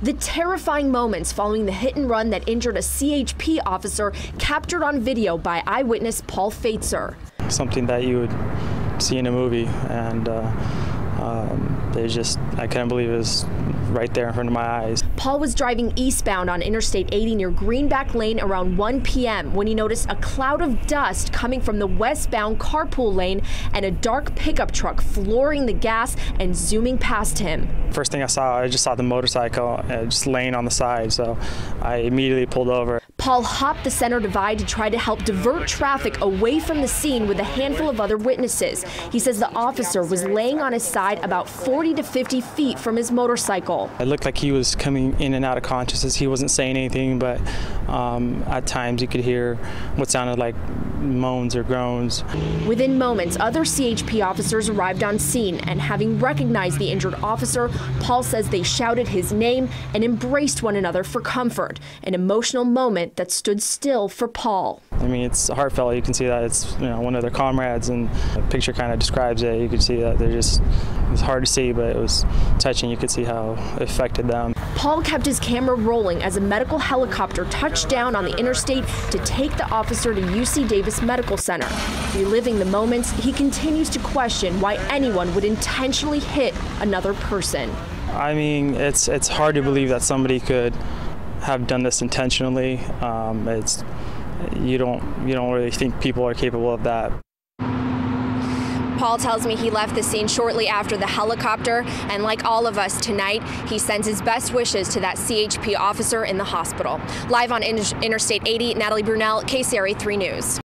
The terrifying moments following the hit and run that injured a CHP officer captured on video by eyewitness Paul Faitzer. Something that you would see in a movie, and I couldn't believe it was right there in front of my eyes. Paul was driving eastbound on Interstate 80 near Greenback Lane around 1 p.m. when he noticed a cloud of dust coming from the westbound carpool lane and a dark pickup truck flooring the gas and zooming past him. First thing I saw, I just saw the motorcycle just laying on the side, so I immediately pulled over. Paul hopped the center divide to try to help divert traffic away from the scene with a handful of other witnesses. He says the officer was laying on his side about 40 to 50 feet from his motorcycle. It looked like he was coming in and out of consciousness. He wasn't saying anything, but at times you could hear what sounded like moans or groans. Within moments, other CHP officers arrived on scene, and having recognized the injured officer, Paul says they shouted his name and embraced one another for comfort, an emotional moment that stood still for Paul. I mean, it's heartfelt. You can see that it's, you know, one of their comrades, and the picture kind of describes it. You can see that they're just, it was hard to see, but it was touching. You could see how it affected them. Paul kept his camera rolling as a medical helicopter touched down on the interstate to take the officer to UC Davis Medical Center. Reliving the moments, he continues to question why anyone would intentionally hit another person. I mean, it's hard to believe that somebody could have done this intentionally. You don't really think people are capable of that. Paul tells me he left the scene shortly after the helicopter, and like all of us tonight, he sends his best wishes to that CHP officer in the hospital. Live on Interstate 80, Natalie Brunell, KCRA 3 News.